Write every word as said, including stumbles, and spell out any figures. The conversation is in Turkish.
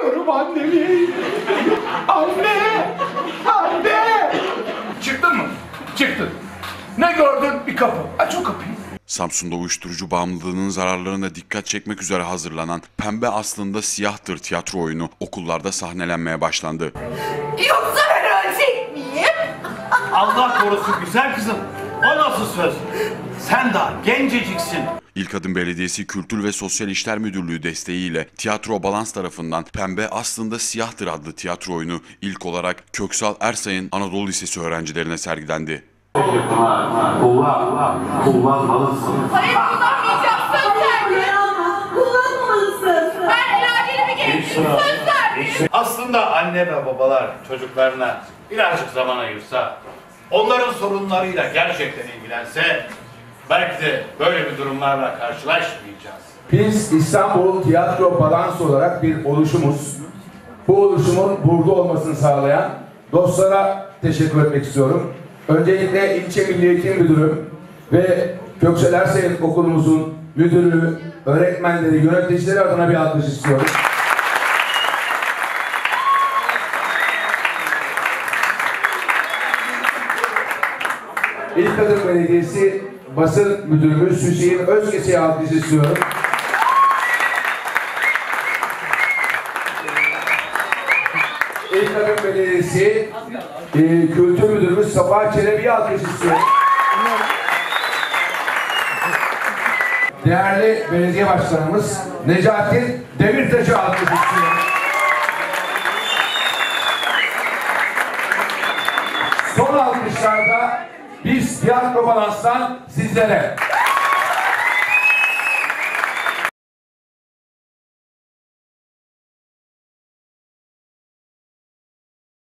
Göremiyorum annemi. Anne! Anne! Çıktın mı? Çıktın. Ne gördün? Bir kapı. Aç o kapıyı. Samsun'da uyuşturucu bağımlılığının zararlarına dikkat çekmek üzere hazırlanan Pembe Aslında Siyahtır tiyatro oyunu okullarda sahnelenmeye başlandı. Yoksa ben ölecek miyim? Allah korusun güzel kızım. O nasıl söz? Sen daha genceciksin. İlkadım Belediyesi Kültür ve Sosyal İşler Müdürlüğü desteğiyle Tiyatro Balans tarafından Pembe Aslında Siyahtır adlı tiyatro oyunu ilk olarak Köksal Ersay'ın Anadolu Lisesi öğrencilerine sergilendi. Kullanmalısın. Hayır, kullanmayacaksın. Kullanmalısın. Ben ilacını gerektiğini söz verdim. Aslında anne ve babalar çocuklarına birazcık zaman ayırsa, onların sorunlarıyla gerçekten ilgilense, belki de böyle bir durumlarla karşılaşmayacağız. Biz İstanbul Tiyatro Balans olarak bir oluşumuz. Bu oluşumun burada olmasını sağlayan dostlara teşekkür etmek istiyorum. Öncelikle İlçe Milli Eğitim Müdürü ve Köksal Ersay Okulumuzun müdürü, öğretmenleri, yöneticileri adına bir alkış istiyorum. İlkadım Belediyesi Basın Müdürümüz Hüseyin Özgeç'e alkış istiyorum. İlkadım Belediyesi e, Kültür Müdürümüz Sabah Çelebi'ye alkış istiyorum. Değerli Belediye Başkanımız Necatin Demirtaşı alkış istiyorum. Son alkışlarda biz Tiyatro Balans'tan sizlere